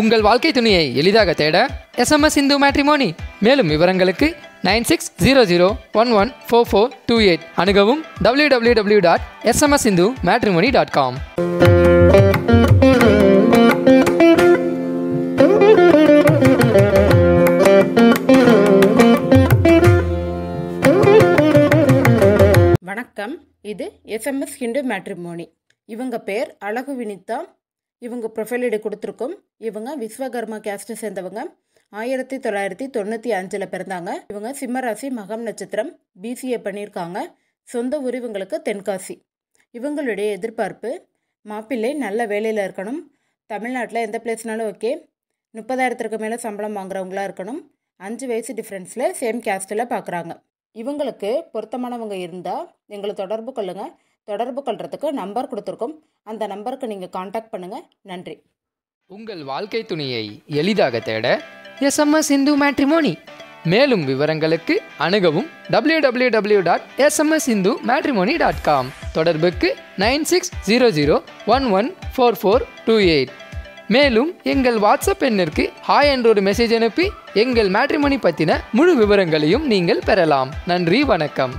உங்கள் வாழ்க்கை துணையை எளிதாக தேட SMS Hindu Matrimony. மேலும் விவரங்களுக்கு 9600114428 அணுகவும் www.smshindumatrimony.com. வணக்கம், இது SMS Hindu Matrimony. இவங்க பேர் அழகு வினிதா. இவங்க ப்ரொஃபைல் ஐடி கொடுத்துருக்கோம். இவங்க விஸ்வகர்மா கேஸ்ட்டை சேர்ந்தவங்க. 1995ல் பிறந்தாங்க. இவங்க சிம்மராசி, மகம் நட்சத்திரம், BCA பண்ணியிருக்காங்க. சொந்த ஊர் இவங்களுக்கு தென்காசி. இவங்களுடைய எதிர்பார்ப்பு மாப்பிள்ளை நல்ல வேலையில் இருக்கணும். தமிழ்நாட்டில் எந்த பிளேஸ்னாலும் ஓகே. 30,000க்கு மேலே சம்பளம் வாங்குறவங்களா இருக்கணும். 5 வயசு டிஃப்ரென்ஸில் சேம் கேஸ்ட்டில் பார்க்குறாங்க. இவங்களுக்கு பொருத்தமானவங்க இருந்தால் எங்களை தொடர்பு கொள்ளுங்கள். தொடர்பு கொள்றதுக்கு நம்பர் கொடுத்துருக்கோம். அந்த நம்பருக்கு நீங்கள் காண்டாக்ட் பண்ணுங்கள். நன்றி. உங்கள் வாழ்க்கை துணையை எளிதாக தேட SMS Hindu Matrimony. மேலும் விவரங்களுக்கு அணுகவும் www.smshindumatrimony.com. தொடர்புக்கு 9600114428. மேலும் எங்கள் வாட்ஸ்அப் எண்ணிற்கு ஹாய் என்ற ஒரு மெசேஜ் அனுப்பி எங்கள் மேட்ரிமோனி பற்றின முழு விவரங்களையும் நீங்கள் பெறலாம். நன்றி, வணக்கம்.